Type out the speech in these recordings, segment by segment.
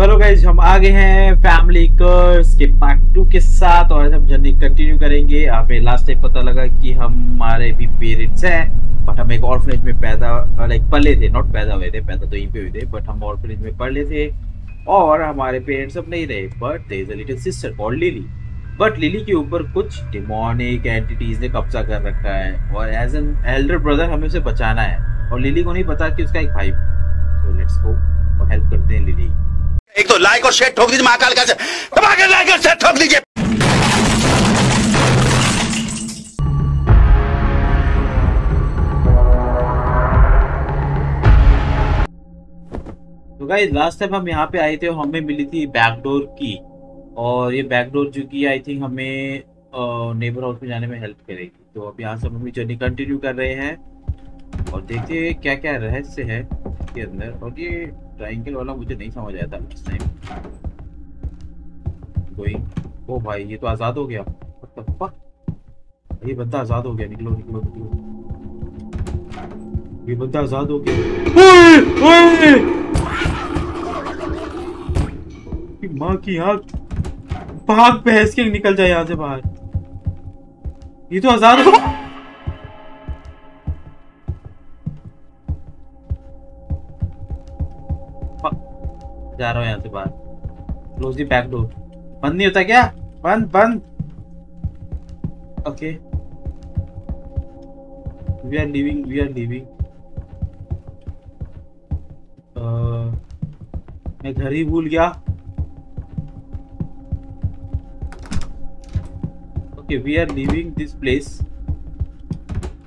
Hello guys, हम आ गए हैं फैमिली कर्स के पार्ट 2 के साथ और हम जर्नी कंटिन्यू करेंगे। हमें लास्ट टाइम पता लगा कि हमारे भी पेरेंट्स हैं बट हम एक ऑर्फनेज में पले थे, नॉट पैदा हुए थे, पैदा तो यहीं पे हुए थे बट हम ऑर्फनेज में पढ़ लेते और हमारे पेरेंट्स अब नहीं रहे but there is a little sister called Lily. But Lily के ऊपर कुछ डेमोनिक एंटिटीज ने कब्जा कर रखा है और एज एन एल्डर ब्रदर हमें उसे बचाना है और लिली को नहीं पता कि उसका एक भाई। सो लेट्स गो और हेल्प करते हैं लिली। एक तो लाइक और शेयर ठोक दीजिए महाकाल का, लाइक और शेयर ठोक दीजिए। तो गाइस लास्ट टाइम हम यहाँ पे आए थे और हमें मिली थी बैकडोर की और ये बैकडोर जो की आई थिंक हमें नेबर हाउस में जाने में हेल्प करेगी। तो अब यहाँ से हम अपनी जर्नी कंटिन्यू कर रहे हैं और देखते हैं क्या क्या रहस्य है इसके अंदर। और ये ट्राइंगल वाला मुझे नहीं समझ आया था इस टाइम कोई। ओ भाई ये तो आजाद हो गया, ये बंदा आजाद हो गया। निकलो निकलो निकलो, ये बंदा आजाद हो गया। ओए ओए की माँ की आंख, भाग बहस के निकल जाए यहाँ से बाहर। ये तो आजाद हो गया। जा रहा हूँ यहाँ से बाहर। Close the back door. बंद नहीं होता क्या? बंद बंद। Okay we are leaving. मैं घर ही भूल गया। Okay we are leaving this place.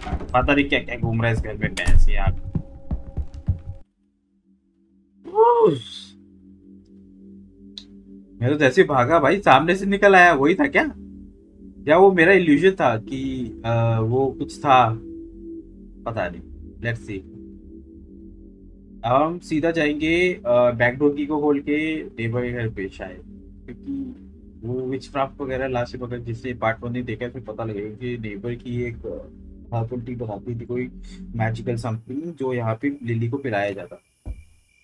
पता नहीं क्या क्या घूम रहा है इस घर में। भैंस यार मैं तो जैसे भागा भाई सामने से निकल आया। वही था क्या या वो मेरा इल्यूजन था कि वो कुछ था, पता नहीं। Let's see. अब हम सीधा जाएंगे बैकडोर की को खोल के नेबर के घर पे शायद, क्योंकि वो विचक्राफ्ट वगैरह लास्ट में अगर जिसने पार्ट 1 नहीं देखा है फिर पता लगेगा कि नेबर की एक प्रॉपर्टी बनाती थी कोई मैजिकल समथिंग जो यहाँ पे लिली को पिलाया जाता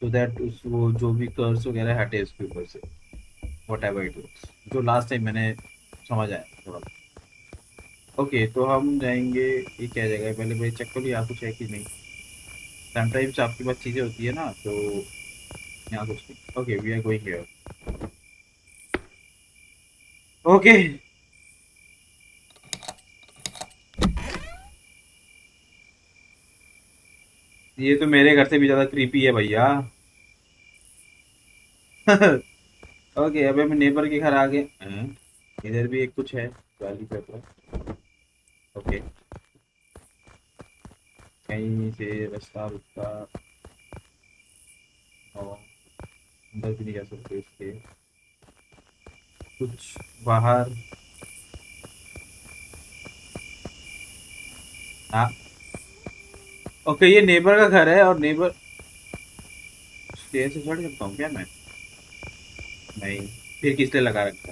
तो दैट उस वो जो भी कर्स वगैरह हटे उसके ऊपर से। Whatever it was, जो लास्ट टाइम मैंने समझ आया थोड़ा। ओके तो हम जाएंगे, ये क्या जगह है पहले भाई चेक करो यहाँ कुछ है कि नहीं। समटाइम्स आपके पास चीज़ें होती है ना तो यहाँ कुछ नहीं। Okay we are going here. Okay ये तो मेरे घर से भी ज़्यादा क्रीपी है भैया। ओके अबे मैं नेबर के घर आ गए। इधर भी एक कुछ है गाली पे। ओके कहीं से रास्ता रुकता और अंदर भी नहीं जा सकते इसके। कुछ बाहर हाँ। ओके ये नेबर का घर है और नेबर स्टेयर से चढ़ सकता हूँ क्या मैं? नहीं, फिर किसने लगा रखा।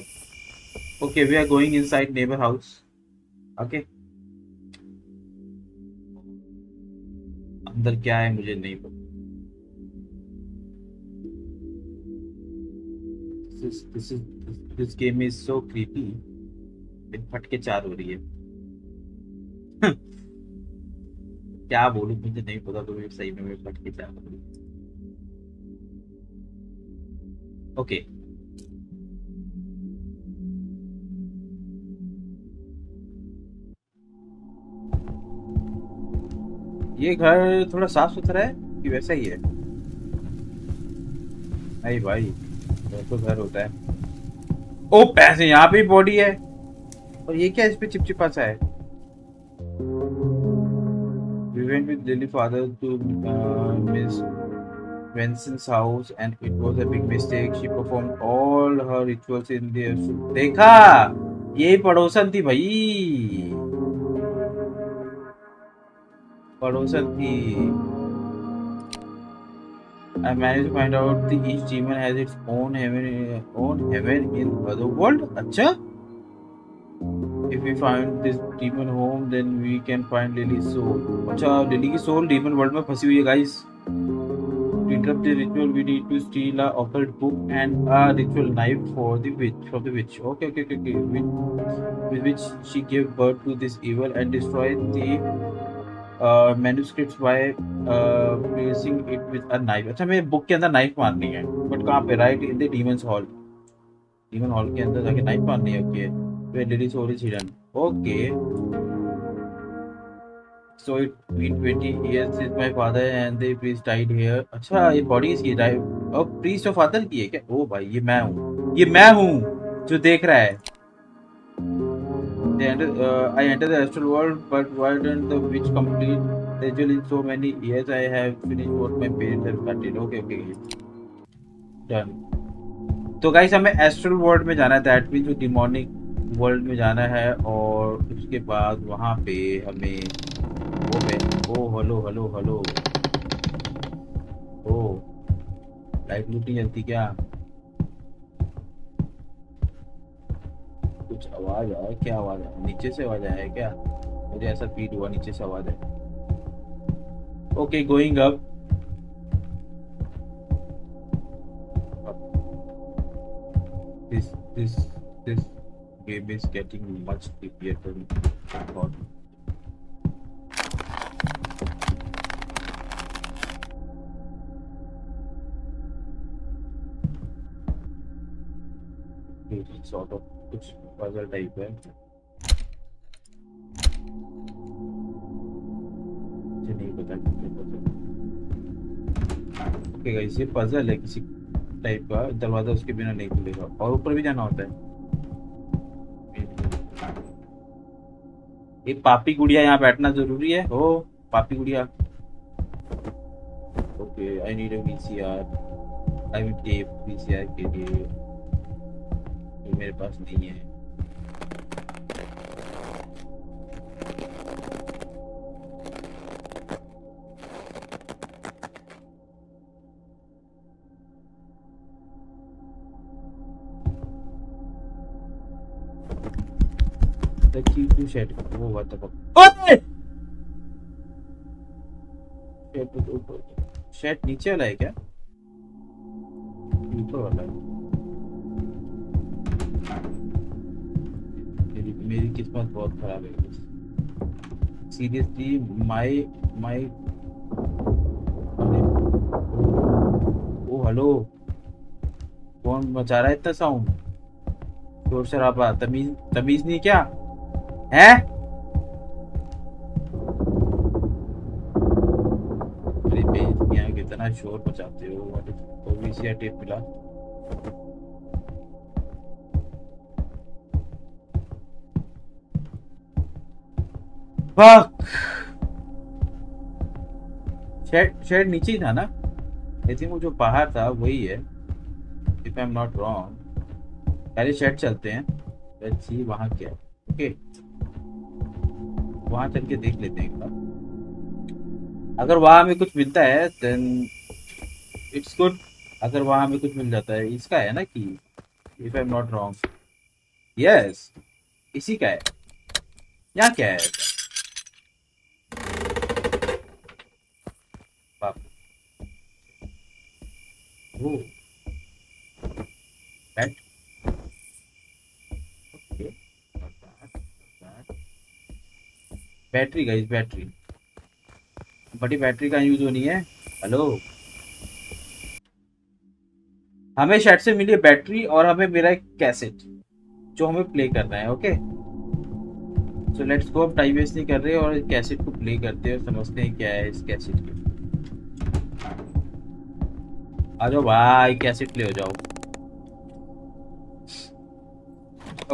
Okay we are going inside neighbour house. Okay अंदर क्या है मुझे नहीं पता। This game is so creepy. फट के चार हो रही है। क्या बोलूं मुझे नहीं पता। तो मैं सही में फट के चार हो रही है। ओके ये घर थोड़ा साफ सुथरा है कि वैसा ही है? नहीं भाई तो घर होता है। ओ पैसे यहाँ पे बॉडी है और ये क्या इस पे चिपचिपा सा है। We went with Lily's father to Miss Vincent's house and it was a big mistake. She performed all her rituals in their suit. देखा ये पड़ोसन थी भाई, पड़ोसन थी। I managed to find out that each demon has its own heaven in other world. अच्छा if we find this demon home then we can find Lily's soul. अच्छा Lily की soul demon world में फंसी हुई है guys. pick up the ritual, we need to steal a occult book and a ritual knife for the witch. Okay. With which she gave birth to this evil and destroyed the manuscripts by placing it with a knife. अच्छा मैं book के अंदर knife मारनी है, but कहाँ पे? Right in the demons hall. Demon hall के अंदर जाके नाइफ मारनी है। Okay, where did it origin hidden? Okay. So it been 20 years since my father and the priest died here. अच्छा ये बॉडी इसकी है और priest और father की है क्या? ओ भाई ये मैं हूँ जो देख रहा है. I entered the astral world, but why didn't the witch complete the ritual in so many years? I have finished what my parents have started. Okay. Done. तो guys हमें astral world में जाना है, that means जो demonic world में जाना है, और उसके बाद वहाँ पे हमें हेलो ओ लाइट नहीं जलती क्या? कुछ आवाज आया क्या? आवाज आया नीचे से, आवाज आया क्या? मुझे ऐसा फील हुआ नीचे से आवाज है. Okay going up. This game is getting much clear to thought. Sort of कुछ puzzle type है. मुझे नहीं पता puzzle. Okay guys ये puzzle है किसी type का, दरवाजा उसके बिना नहीं खुलेगा और ऊपर भी जाना होता है. ये पापी गुड़िया यहाँ बैठना जरूरी है हो पापी गुड़िया. Okay I need a PCR. I will tape PCR के लिए मेरे पास नहीं है. वो बात शेड नीचे वाला है क्या? ऊपर वाला है. मेरी किस्मत बहुत खराब है सीरियसली. माय ओ हेलो कौन मचा रहा है इतना साउंड? शोर शराबा. तमीज नहीं क्या है? अरे बेइज्जती है, कितना शोर मचाते हो. तो पीसीआर टेप मिला. शेड नीचे ही था ना? लेकिन वो जो बाहर था वही है if I am not wrong. पहले शेड चलते हैं, लेट्स सी वहां क्या है. ओके वहां चल के देख लेते हैं एक बार. अगर वहां हमें कुछ मिलता है देन इट्स गुड. अगर वहां हमें कुछ मिल जाता है इसका है ना कि if I am not wrong. Yes इसी का है. यहाँ क्या है? Right. Okay. Not that. Battery guys battery बड़ी बैटरी का यूज होनी है. हेलो हमें शेड से मिली बैटरी और हमें मेरा एक कैसेट जो हमें प्ले करना है. Okay so let's go. अब टाइम वेस्ट नहीं कर रहे और कैसेट को प्ले करते हैं और समझते हैं क्या है इस कैसेट के. आ जाओ भाई कैसे प्ले हो जाओ.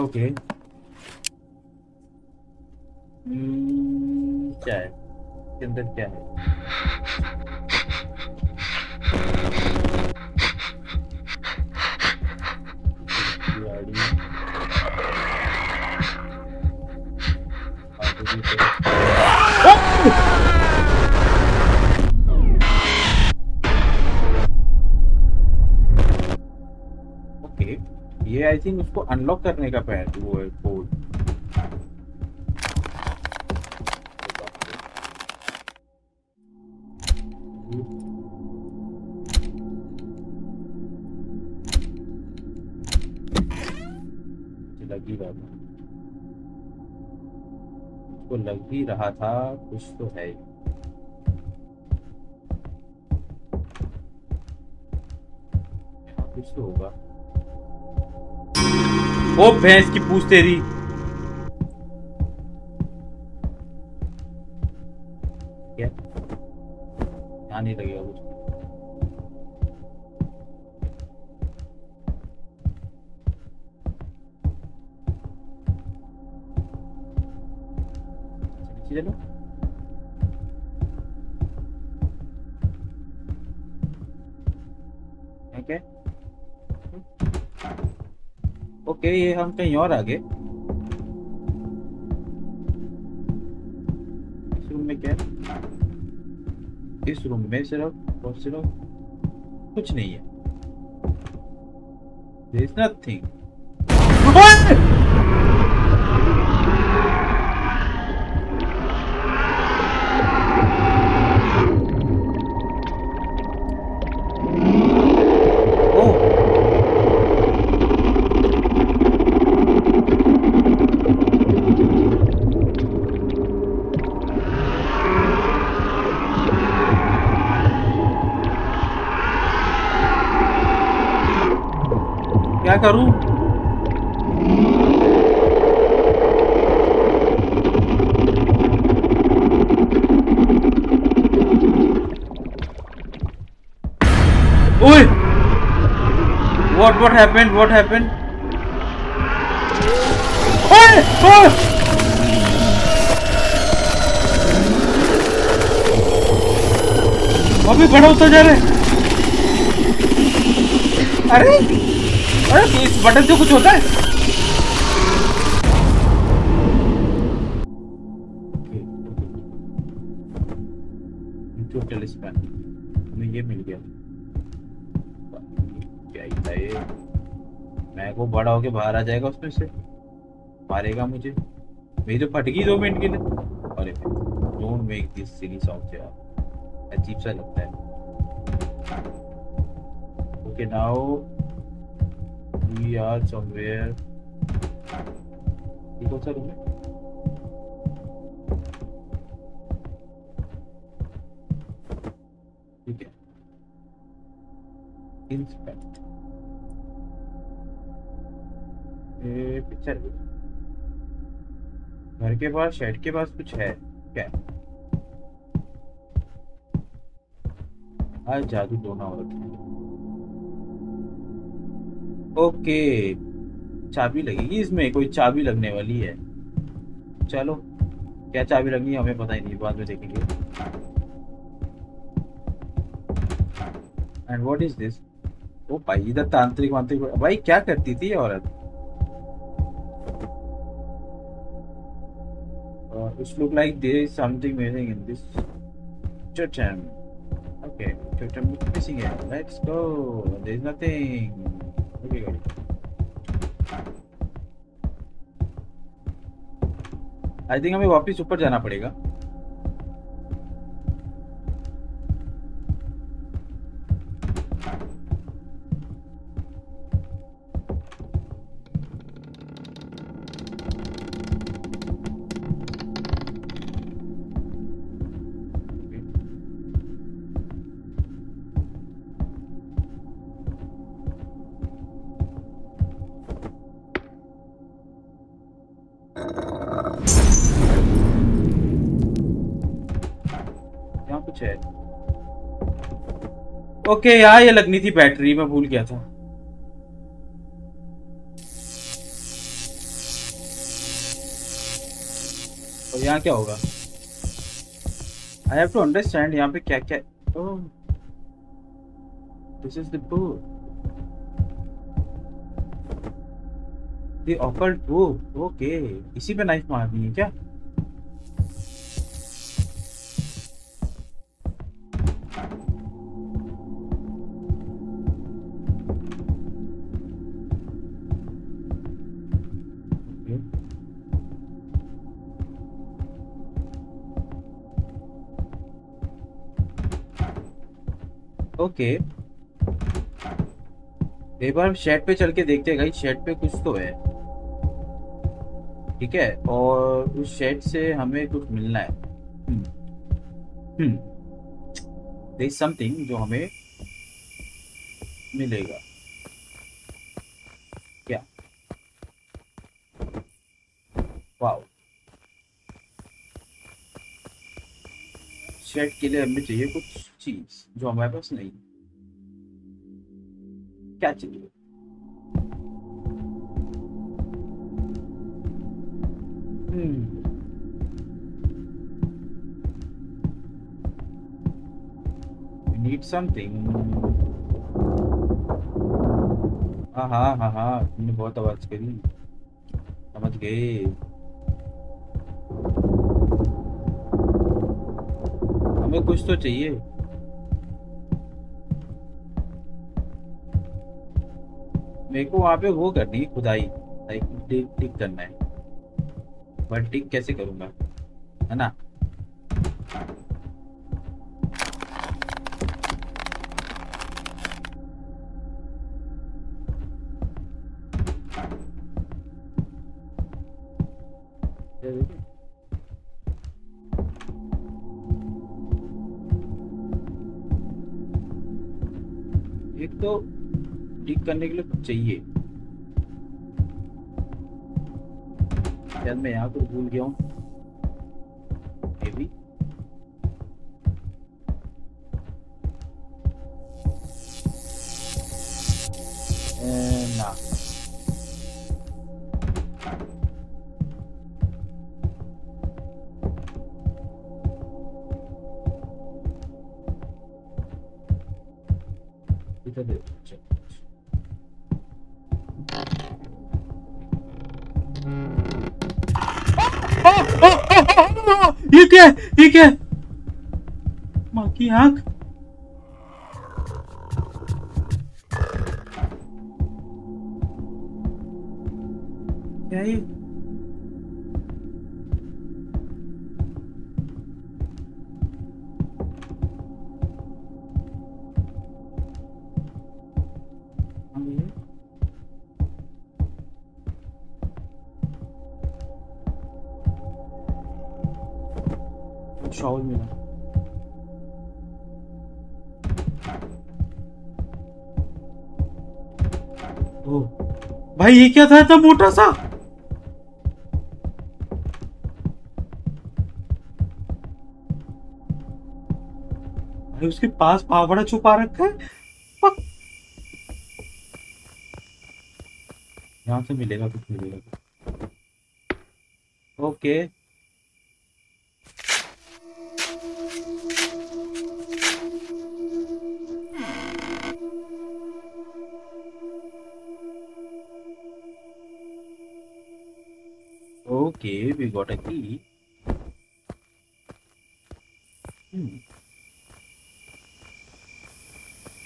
ओके क्या है इसके अंदर? क्या है ये? आई थिंक उसको अनलॉक करने का पैड वो है कोड. लग ही रहा था, उसको लग ही रहा था कुछ तो है। कुछ तो होगा। ओ भैंस की पूछ तेरी। क्या? यहाँ नहीं लगेगा कुछ। चलो ओके ओके, ये हम कहीं और आगे। इस रूम में क्या? इस रूम में सिर्फ और सिर्फ कुछ नहीं है। There is nothing. क्या करूं? ओए! What happened? What happened? ओए! ओए! अभी बड़ा होता जा रहा है। अरे अरे इस बटन से कुछ होता है? टोटल स्पैन हमें ये मिल गया। क्या ही था ये? मैं को बड़ा होके बाहर आ जाएगा, उसमें से मारेगा मुझे। मेरी तो फट गई 2 मिनट के लिए। अरे don't make this silly song यार, अजीब सा लगता है। Okay now We are somewhere. ये कौन सा रूम है? ठीक है। Inspect. ये पिक्चर घर के पास, शेड के पास कुछ है क्या? आज जादू टोना हो रखा है। ओके चाबी लगेगी इसमें, कोई चाबी लगने वाली है। चलो क्या चाबी लगनी है हमें पता ही नहीं, बाद में देखेंगे। And what is this? ओ भाई इधर तांत्रिक वांत्रिक भाई क्या करती थी ये औरत। It's look like there is something missing in this totem. Okay totem missing है, let's go. There is nothing. I think हमें वापस ऊपर जाना पड़ेगा। ओके यार ये लगनी थी बैटरी, मैं भूल गया था। और यहाँ क्या होगा? आई हैव टू अंडरस्टैंड यहाँ पे क्या क्या। Oh this is the book, the occult book. Okay इसी पे नाइफ मारनी है क्या? ओके एक बार शेड पे चल के देखते हैं गाइस, शेड पे कुछ तो है। ठीक है, और उस शेड से हमें कुछ मिलना है। देयर इज समथिंग जो हमें मिलेगा क्या? वाओ, शेड के लिए हमें चाहिए कुछ चीज जो हमारे पास नहीं। क्या चाहिए? We need something। हाँ, तुमने बहुत आवाज करी, समझ गए। हमें कुछ तो चाहिए। मेरे को वहां पे वो करनी है, खुदाई टिक करना है, बट टिक कैसे करूंगा, है ना? एक तो टिक करने के लिए कुछ चाहिए। शायद मैं यहाँ कुछ भूल गया हूँ। ना, इधर देखो। ये क्या है? ये क्या है? माँ की आँख। क्या है? शावल मिला। ओ भाई, ये क्या था? इतना मोटा सा। अरे उसके पास पावड़ा छुपा रखा है। यहां से मिलेगा कुछ, मिलेगा। Okay, okay, we got a key.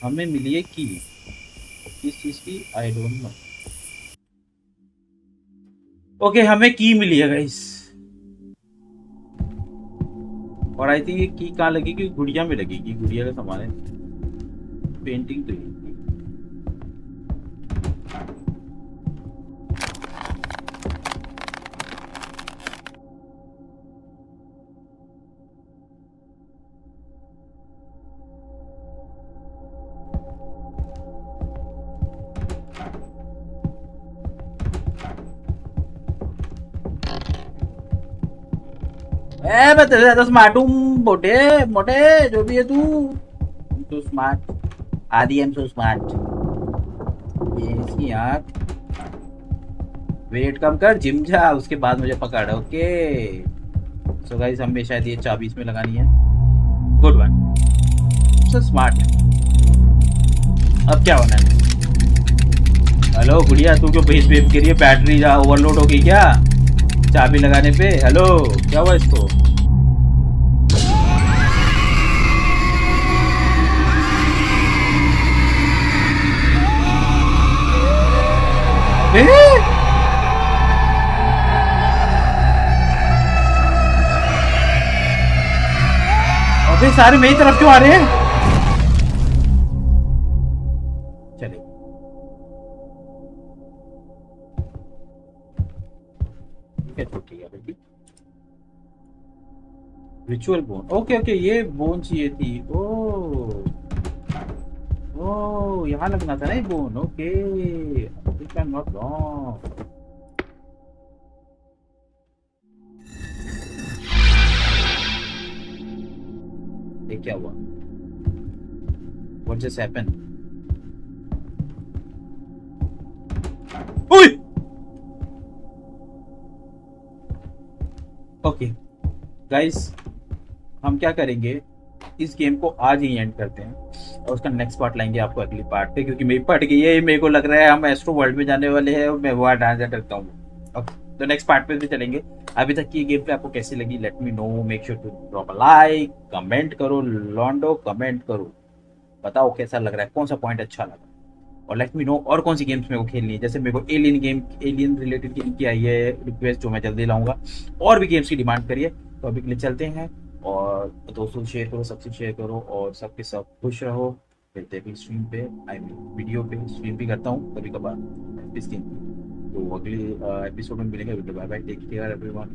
हमें मिली है की। किस चीज की, आई डोंट नो। ओके, हमें की मिली है गाइस। और आई थिंक ये की कहाँ लगेगी? गुड़िया में लगेगी। गुड़िया का सामान है, पेंटिंग तो है। मैं तेरे ज्यादा स्मार्ट हूँ मोटे मोटे, जो भी है तू तो स्मार्ट आदि। Am so smart. ये इसकी आँख। वेट कम कर, जिम जा, उसके बाद मुझे पकड़। ओके सो गाइस, हमें शायद ये चाबी इसमें लगानी है। गुड वन, सो स्मार्ट है। अब क्या होना है? हेलो गुड़िया, तू क्यों भेज वेप करिए? बैटरी जा ओवरलोड होगी क्या चाबी लगाने पे? हेलो, क्या हुआ इसको? अबे सारे मेरी तरफ क्यों आ रहे हैं? क्या छोटी है बेटी? रिचुअल बोन, ओके ओके, ये बोन चाहिए थी। ओ यहाँ लगना था ना ये bone, okay if I am not wrong. ये क्या हुआ? What just happened? ओए! Okay, guys, हम क्या करेंगे? इस गेम को आज ही एंड करते हैं और उसका नेक्स्ट पार्ट लाएंगे आपको अगली पार्ट पे, क्योंकि मेरी पट गई है। मेरे को लग रहा है हम एस्ट्रो वर्ल्ड में जाने वाले हैं और मैं वहाँ डांस करता हूँ। Okay. तो नेक्स्ट पार्ट पे भी चलेंगे। अभी तक की गेम प्ले आपको कैसी लगी let me know, make sure to drop a like, comment करो लॉन्डो, कमेंट करो बताओ कैसा लग रहा है, कौन सा पॉइंट अच्छा लगा, और लेट मी नो और कौन सी गेम्स मेरे को खेलनी है। जैसे मेरे को alien game, alien related game की आई है रिक्वेस्ट, जो मैं जल्दी लाऊंगा। और भी गेम्स की डिमांड करिए। तो अभी के लिए चलते हैं, और दोस्तों शेयर करो, सबसे शेयर करो, और सबके सब खुश रहो। मिलते भी स्ट्रीम पे, आई मीन वीडियो पे, स्ट्रीम भी करता हूँ कभी कभार स्ट्रीम। तो अगले एपिसोड में मिलेंगे। Bye bye, take care everyone.